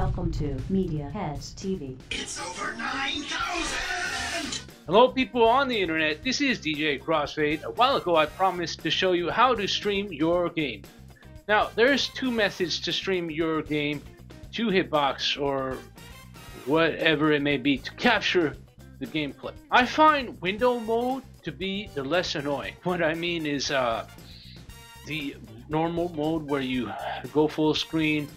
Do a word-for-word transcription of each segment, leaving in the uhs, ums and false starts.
Welcome to Media Heads T V. It's over nine thousand! Hello people on the internet, this is D J CrossFade. A while ago I promised to show you how to stream your game. Now there's two methods to stream your game to Hitbox or whatever it may be to capture the gameplay. I find window mode to be the less annoying. What I mean is uh, the normal mode where you go full screen,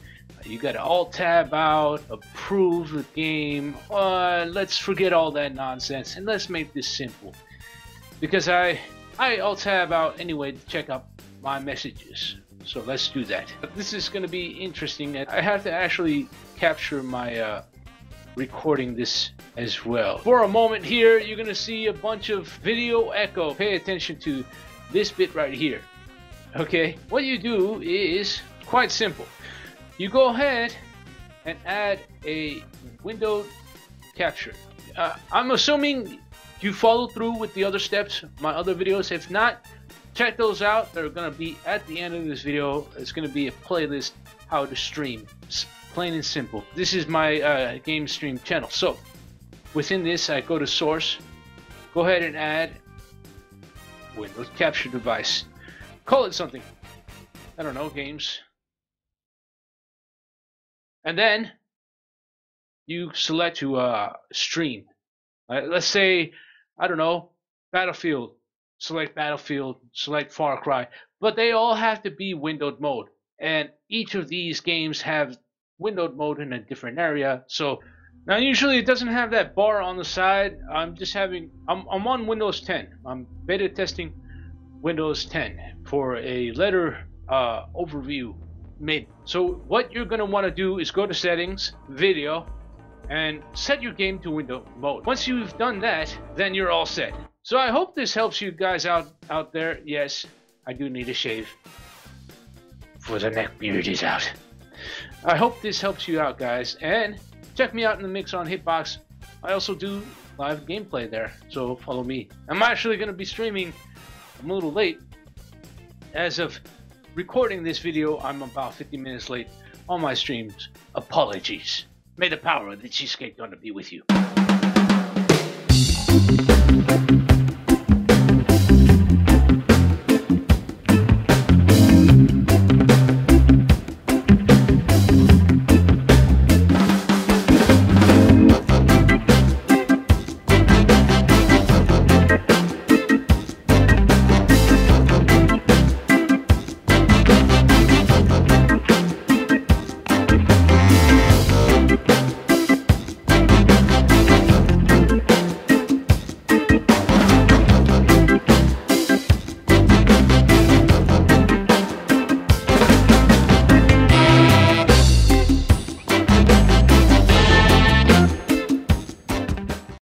you gotta alt tab out, approve the game, uh, let's forget all that nonsense and let's make this simple. Because I, I alt tab out anyway to check up my messages. So let's do that. But this is gonna be interesting and I have to actually capture my uh, recording this as well. For a moment here, you're gonna see a bunch of video echo. Pay attention to this bit right here. Okay, what you do is quite simple. You go ahead and add a window capture. Uh, I'm assuming you follow through with the other steps, my other videos. If not, check those out. They're going to be at the end of this video. It's going to be a playlist how to stream. It's plain and simple. This is my uh, game stream channel. So within this, I go to source. Go ahead and add window capture device. Call it something. I don't know, games. And then you select to uh, stream. Uh, let's say, I don't know, Battlefield. Select Battlefield, select Far Cry. But they all have to be windowed mode. And each of these games have windowed mode in a different area. So now usually it doesn't have that bar on the side. I'm just having, I'm, I'm on Windows ten. I'm beta testing Windows ten for a letter uh, overview maybe. So what you're going to want to do is go to settings, video, and set your game to window mode. Once you've done that, then you're all set. So I hope this helps you guys out out there. Yes, I do need a shave for the neck beard is out. I hope this helps you out, guys, and check me out in the mix on Hitbox. I also do live gameplay there, so follow me. I'm actually going to be streaming. I'm a little late. As of recording this video, I'm about fifty minutes late on my streams. Apologies. May the power of the cheesecake gonna be with you.